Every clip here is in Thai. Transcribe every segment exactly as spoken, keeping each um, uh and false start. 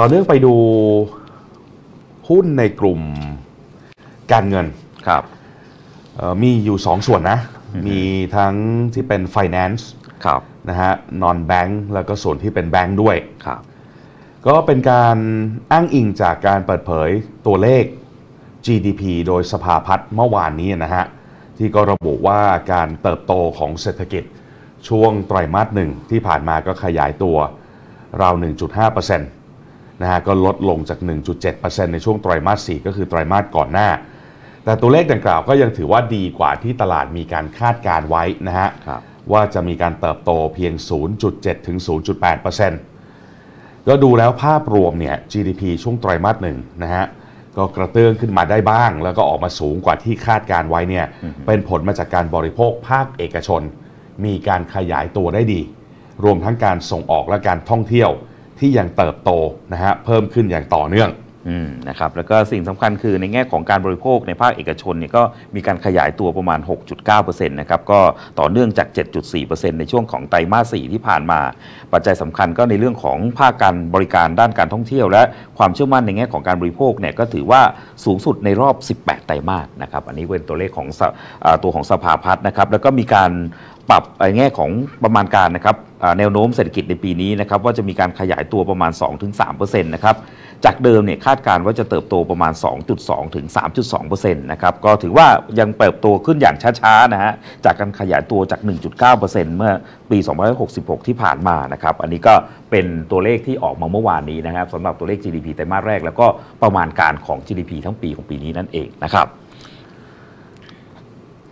ต่อเนื่องไปดูหุ้นในกลุ่มการเงินครับมีอยู่สองส่วนนะมีทั้งที่เป็น finance นะฮะ non bank แล้วก็ส่วนที่เป็นแบงก์ด้วยก็เป็นการอ้างอิงจากการเปิดเผยตัวเลข จี ดี พี โดยสภาพัฒน์เมื่อวานนี้นะฮะที่ก็ระบุว่าการเติบโตของเศรษฐกิจช่วงไตรมาสหนึ่งที่ผ่านมาก็ขยายตัวราว หนึ่งจุดห้าเปอร์เซ็นต์ นะฮะก็ลดลงจาก หนึ่งจุดเจ็ดเปอร์เซ็นต์ ในช่วงไตรมาสสี่ก็คือไตรมาสก่อนหน้าแต่ตัวเลขดังกล่าวก็ยังถือว่าดีกว่าที่ตลาดมีการคาดการไว้นะฮะว่าจะมีการเติบโตเพียง ศูนย์จุดเจ็ด ถึง ศูนย์จุดแปดเปอร์เซ็นต์ ก็ดูแล้วภาพรวมเนี่ย จี ดี พี ช่วงไตรมาสหนึ่งนะฮะก็กระเตื้องขึ้นมาได้บ้างแล้วก็ออกมาสูงกว่าที่คาดการไว้เนี่ยเป็นผลมาจากการบริโภคภาคเอกชนมีการขยายตัวได้ดีรวมทั้งการส่งออกและการท่องเที่ยวที่ยังเติบโตนะฮะเพิ่มขึ้นอย่างต่อเนื่องนะครับแล้วก็สิ่งสำคัญคือในแง่ของการบริโภคในภาคเอกชนเนี่ยก็มีการขยายตัวประมาณ หกจุดเก้าเปอร์เซ็นต์ นะครับก็ต่อเนื่องจาก เจ็ดจุดสี่เปอร์เซ็นต์ ในช่วงของไตรมาสสี่ที่ผ่านมาปัจจัยสำคัญก็ในเรื่องของภาคการบริการด้านการท่องเที่ยวและความเชื่อมั่นในแง่ของการบริโภคเนี่ยก็ถือว่าสูงสุดในรอบสิบแปดไตรมาสนะครับอันนี้เป็นตัวเลขของตัวของสภาพัฒน์นะครับแล้วก็มีการปรับในแง่ของประมาณการนะครับแนวโน้มเศรษฐกิจในปีนี้นะครับว่าจะมีการขยายตัวประมาณ สองถึงสามเปอร์เซ็นต์ นะครับจากเดิมเนี่ยคาดการณ์ว่าจะเติบโตประมาณ สองจุดสอง ถึง สามจุดสองเปอร์เซ็นต์ นะครับก็ถือว่ายังเติบโตขึ้นอย่างช้าๆนะฮะจากการขยายตัวจาก หนึ่งจุดเก้าเปอร์เซ็นต์ เมื่อปีสองพันห้าร้อยหกสิบหกที่ผ่านมานะครับอันนี้ก็เป็นตัวเลขที่ออกมาเมื่อวานนี้นะครับสำหรับตัวเลข จี ดี พี ไตรมาสแรกแล้วก็ประมาณการของ จี ดี พี ทั้งปีของปีนี้นั่นเองนะครับ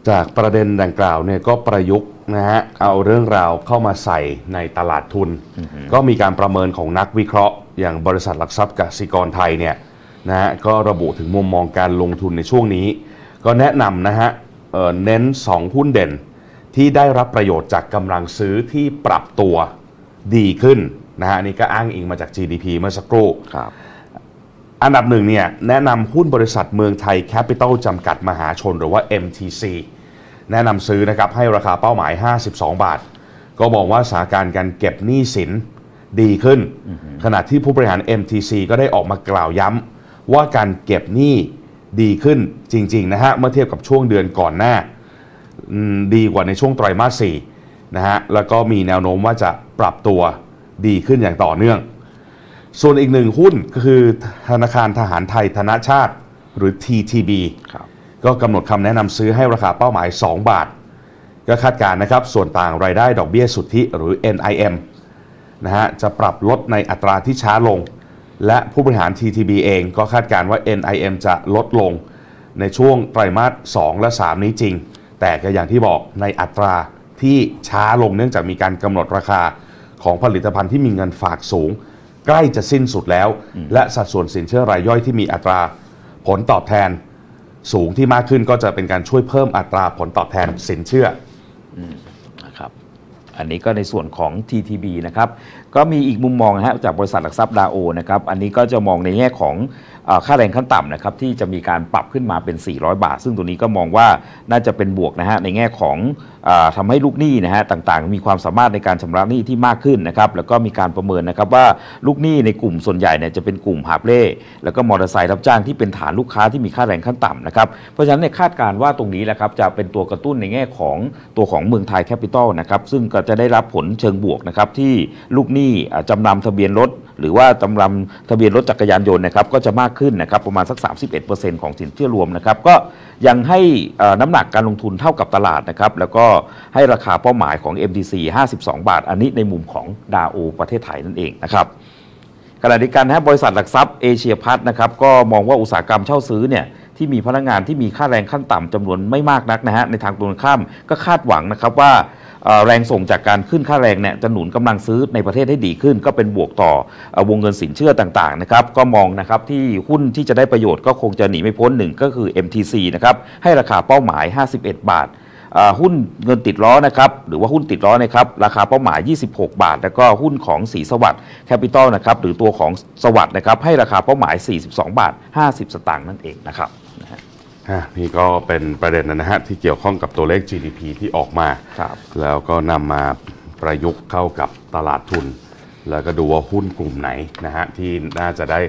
จากประเด็นดังกล่าวเนี่ยก็ประยุกต์นะฮะเอาเรื่องราวเข้ามาใส่ในตลาดทุนก็มีการประเมินของนักวิเคราะห์อย่างบริษัทหลักทรัพย์กสิกรไทยเนี่ยนะฮะก็ระบุถึงมุมมองการลงทุนในช่วงนี้ก็แนะนำนะฮะเน้นสองหุ้นเด่นที่ได้รับประโยชน์จากกำลังซื้อที่ปรับตัวดีขึ้นนะฮะนี่ก็อ้างอิงมาจาก จี ดี พี เมื่อสักครู่อันดับหนึ่งเนี่ยแนะนำหุ้นบริษัทเมืองไทยแคปิตอลจำกัดมหาชนหรือว่า เอ็ม ที ซี แนะนำซื้อนะครับให้ราคาเป้าหมายห้าสิบสองบาทก็มองว่าสถานการณ์การเก็บหนี้สินดีขึ้น mm-hmm. ขณะที่ผู้บริหาร เอ็ม ที ซี ก็ได้ออกมากล่าวย้ำว่าการเก็บหนี้ดีขึ้นจริงๆนะฮะเมื่อเทียบกับช่วงเดือนก่อนหน้าดีกว่าในช่วงไตรมาสสี่นะฮะแล้วก็มีแนวโน้มว่าจะปรับตัวดีขึ้นอย่างต่อเนื่องส่วนอีกหนึ่งหุ้นก็คือธนาคารทหารไทยธนชาติหรือ ที ที บี ก็กำหนดคำแนะนำซื้อให้ราคาเป้าหมายสองบาทก็คาดการณ์นะครับส่วนต่างรายได้ดอกเบี้ยสุทธิหรือ เอ็น ไอ เอ็ม นะฮะจะปรับลดในอัตราที่ช้าลงและผู้บริหาร ที ที บี เองก็คาดการณ์ว่า เอ็น ไอ เอ็ม จะลดลงในช่วงไตรมาสสองและสามนี้จริงแต่ก็อย่างที่บอกในอัตราที่ช้าลงเนื่องจากมีการกำหนดราคาของผลิตภัณฑ์ที่มีเงินฝากสูงใกล้จะสิ้นสุดแล้วและสัดส่วนสินเชื่อรายย่อยที่มีอัตราผลตอบแทนสูงที่มากขึ้นก็จะเป็นการช่วยเพิ่มอัตราผลตอบแทนสินเชื่อนะครับอันนี้ก็ในส่วนของ ที ที บี นะครับก็มีอีกมุมมองนะฮะจากบริษัทหลักทรัพย์ดาโอนะครับอันนี้ก็จะมองในแง่ของค่าแรงขั้นต่ำนะครับที่จะมีการปรับขึ้นมาเป็นสี่ร้อยบาทซึ่งตัวนี้ก็มองว่าน่าจะเป็นบวกนะฮะในแง่ของทำให้ลูกหนี้นะฮะต่างๆมีความสามารถในการชำระหนี้ที่มากขึ้นนะครับแล้วก็มีการประเมินนะครับว่าลูกหนี้ในกลุ่มส่วนใหญ่เนี่ยจะเป็นกลุ่มฮาร์เล่แล้วก็มอเตอร์ไซค์รับจ้างที่เป็นฐานลูกค้าที่มีค่าแรงขั้นต่ำนะครับเพราะฉะนั้นเนี่ยคาดการณ์ว่าตรงนี้แหละครับจะเป็นตัวกระตุ้นในแง่ของตัวของเมืองไทยแคปิตอลนะครับซึ่งก็จะได้รับผลเชิงบวกนะครับที่ลูกหนี้จำนำทะเบียนรถหรือว่าจำนำทะเบียนรถจักรยานยนต์นะครับก็จะมากขึ้นนะครับประมาณสัก สามสิบเอ็ดเปอร์เซ็นต์ ของสินเชื่อรวมนะครับก็ยังให้น้ำหนักการลงทุนเท่ากับตลาดนะครับแล้วก็ให้ราคาเป้าหมายของ เอ็ม ที ซี ห้าสิบสองบาทอันนี้ในมุมของดาโอประเทศไทยนั่นเองนะครับขณะเดียวกันนะบริษัทหลักทรัพย์เอเชียพัฒน์นะครับก็มองว่าอุตสาหกรรมเช่าซื้อเนี่ยที่มีพนักงานที่มีค่าแรงขั้นต่ำจำนวนไม่มากนักนะฮะในทางตรงข้ามก็คาดหวังนะครับว่าแรงส่งจากการขึ้นค่าแรงเนี่ยจะหนุนกำลังซื้อในประเทศให้ดีขึ้นก็เป็นบวกต่อวงเงินสินเชื่อต่างๆนะครับก็มองนะครับที่หุ้นที่จะได้ประโยชน์ก็คงจะหนีไม่พ้นหนึ่งก็คือ เอ็ม ที ซี นะครับให้ราคาเป้าหมายห้าสิบเอ็ดบาทหุ้นเงินติดล้อนะครับหรือว่าหุ้นติดล้อนะครับราคาเป้าหมายยี่สิบหกบาทแล้วก็หุ้นของสีสวัสดิ์แคปิตอลนะครับหรือตัวของสวัสดิ์นะครับให้ราคาเป้าหมายสี่สิบสองบาทห้าสิบสตางค์นั่นเองนะครับนี่ก็เป็นประเด็นนะฮะที่เกี่ยวข้องกับตัวเลข จี ดี พี ที่ออกมาแล้วก็นำมาประยุกต์เข้ากับตลาดทุน แล้วก็ดูว่าหุ้นกลุ่มไหนนะฮะที่น่าจะได้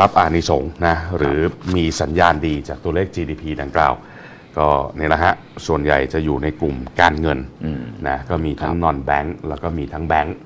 รับอานิสงส์นะหรือมีสัญญาณดีจากตัวเลข จี ดี พี ดังกล่าวก็นี่แหละฮะส่วนใหญ่จะอยู่ในกลุ่มการเงินนะก็มีทั้งนอนแบงก์แล้วก็มีทั้งแบงก์